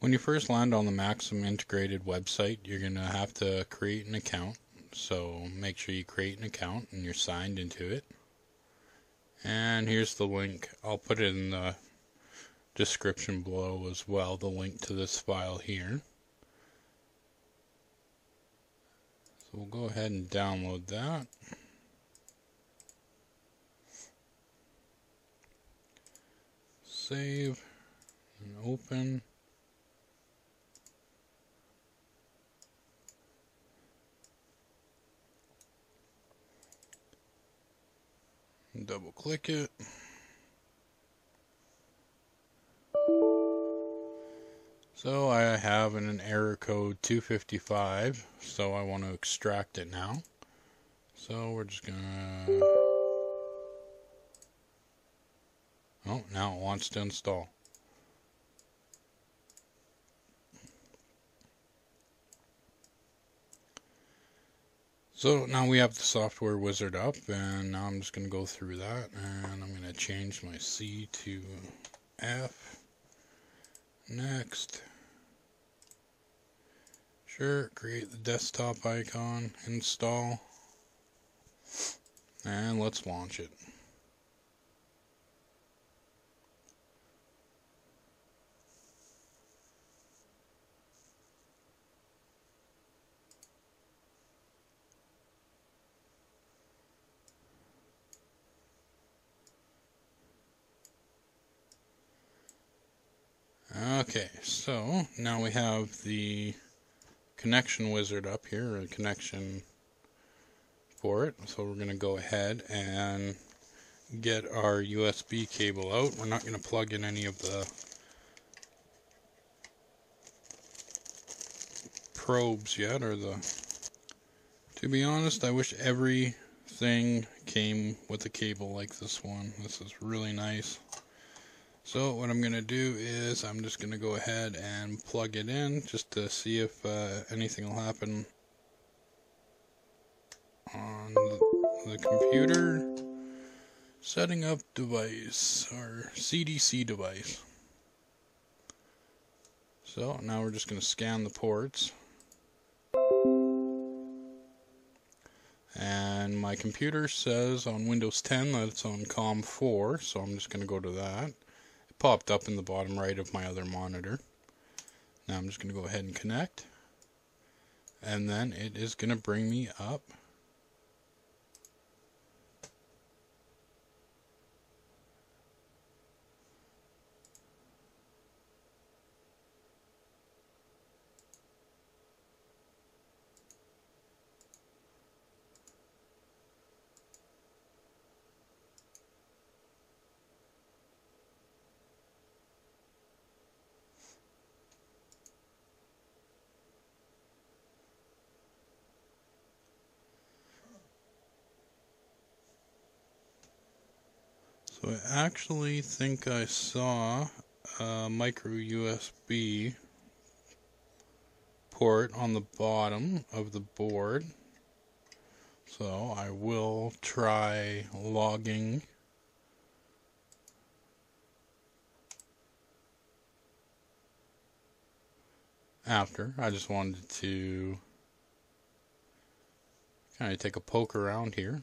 When you first land on the Maxim Integrated website, you're going to have to create an account. So make sure you create an account and you're signed into it. And here's the link. I'll put it in the description below as well, the link to this file here. So we'll go ahead and download that. Save and open. Double click it. So I have an error code 255, so I want to extract it now. So we're just gonna... Oh, now it wants to install. So now we have the software wizard up, and now I'm just going to go through that, and I'm going to change my C to F. Next. Sure, create the desktop icon, install, and let's launch it. Okay, so now we have the connection wizard up here, or connection for it. So we're going to go ahead and get our USB cable out. We're not going to plug in any of the probes yet, or the... To be honest, I wish everything came with a cable like this one. This is really nice. So what I'm going to do is I'm just going to go ahead and plug it in just to see if anything will happen on the computer. Setting up device, or CDC device. So now we're just going to scan the ports. And my computer says on Windows 10 that it's on COM4, so I'm just going to go to that. Popped up in the bottom right of my other monitor. Now I'm just going to go ahead and connect, and then it is going to bring me up. So I actually think I saw a micro USB port on the bottom of the board. So I will try logging. After, I just wanted to kind of take a poke around here.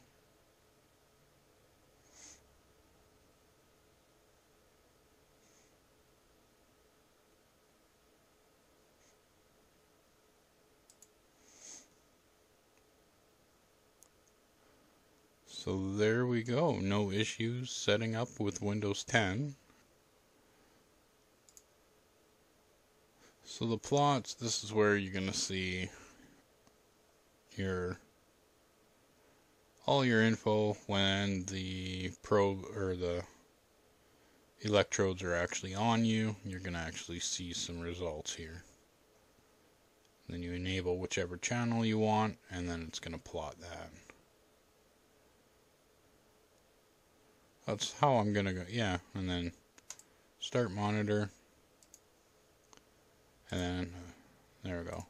So there we go, no issues setting up with Windows 10. So the plots, this is where you're going to see your all your info when the probe or the electrodes are actually on you. You're going to actually see some results here. Then you enable whichever channel you want, and then it's going to plot that. That's how I'm going to go, yeah, and then start monitor, and then, there we go.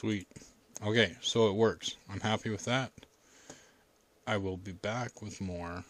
Sweet. Okay, so it works. I'm happy with that. I will be back with more